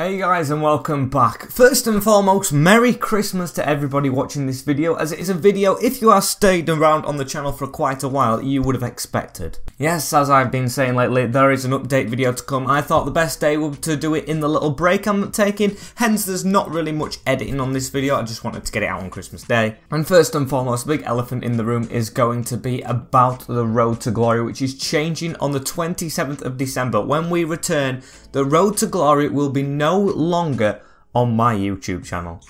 Hey guys and welcome back. First and foremost, Merry Christmas to everybody watching this video, as it is a video if you have stayed around on the channel for quite a while you would have expected. Yes, as I've been saying lately, there is an update video to come. I thought the best day would to do it in the little break I'm taking, hence there's not really much editing on this video. I just wanted to get it out on Christmas Day. And first and foremost, the big elephant in the room is going to be about the Road to Glory, which is changing on the 27th of December. When we return, the Road to Glory will be no longer on my YouTube channel.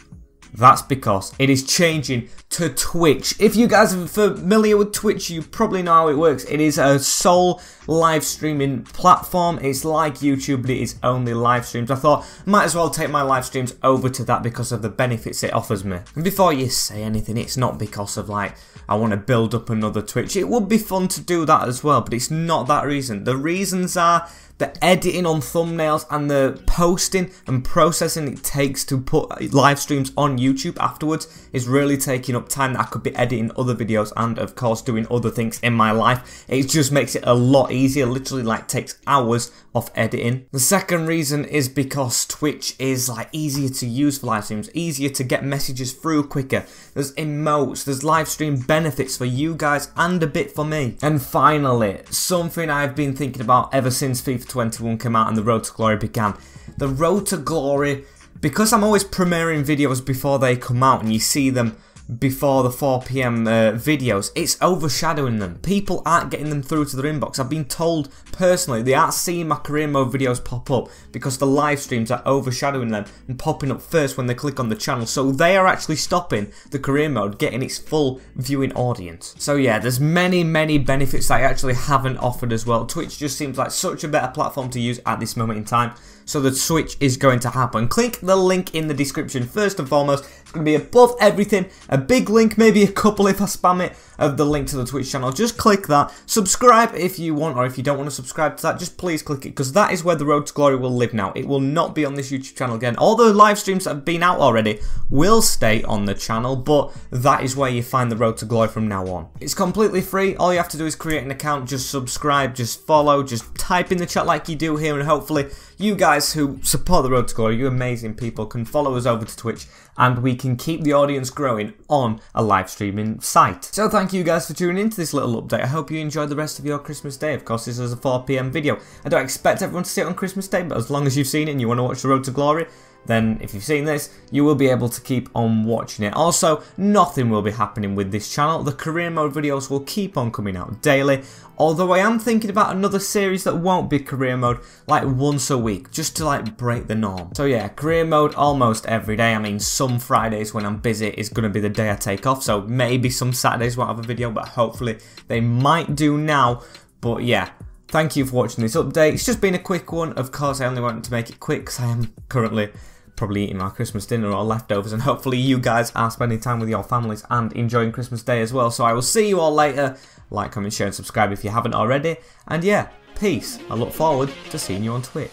That's because it is changing to Twitch. If you guys are familiar with Twitch, you probably know how it works. It is a sole live streaming platform. It's like YouTube, but it is only live streams. I thought I might as well take my live streams over to that because of the benefits it offers me. And before you say anything, it's not because of like I want to build up another Twitch. It would be fun to do that as well, but it's not that reason. The reasons are the editing on thumbnails and the posting and processing it takes to put live streams on YouTube afterwards is really taking up time that I could be editing other videos and of course doing other things in my life. It just makes it a lot easier, literally like takes hours off editing. The second reason is because Twitch is like easier to use for live streams, easier to get messages through quicker. There's emotes, there's live stream benefits for you guys and a bit for me. And finally, something I've been thinking about ever since FIFA 21 came out and the Road to Glory began. The Road to Glory, because I'm always premiering videos before they come out and you see them before the 4 PM videos, it's overshadowing them. People aren't getting them through to their inbox. I've been told personally they aren't seeing my career mode videos pop up because the live streams are overshadowing them and popping up first when they click on the channel, so they are actually stopping the career mode getting its full viewing audience. So yeah, there's many benefits that I actually haven't offered as well. Twitch just seems like such a better platform to use at this moment in time, so the switch is going to happen. Click the link in the description. First and foremost, it's going to be above everything, a big link, maybe a couple if I spam it, of the link to the Twitch channel. Just click that, subscribe if you want, or if you don't want to subscribe to that, just please click it, because that is where the Road to Glory will live now. It will not be on this YouTube channel again. All the live streams that have been out already will stay on the channel, but that is where you find the Road to Glory from now on. It's completely free. All you have to do is create an account, just subscribe, just follow, just type in the chat like you do here, and hopefully you guys who support the Road to Glory, you amazing people, can follow us over to Twitch and we can keep the audience growing on a live streaming site. So thank you guys for tuning into this little update. I hope you enjoyed the rest of your Christmas Day. Of course, this is a 4 PM video. I don't expect everyone to see it on Christmas Day, but as long as you've seen it and you want to watch the Road to Glory, then if you've seen this, you will be able to keep on watching it. Also, nothing will be happening with this channel. The career mode videos will keep on coming out daily, although I am thinking about another series that won't be career mode, like once a week, just to like break the norm. So yeah, career mode almost every day. I mean, some Fridays when I'm busy is going to be the day I take off, so maybe some Saturdays won't have a video, but hopefully they might do now. But yeah, thank you for watching this update. It's just been a quick one. Of course, I only wanted to make it quick because I am currently probably eating my Christmas dinner or leftovers, and hopefully you guys are spending time with your families and enjoying Christmas Day as well. So I will see you all later. Like, comment, share and subscribe if you haven't already. And yeah, peace. I look forward to seeing you on Twitch.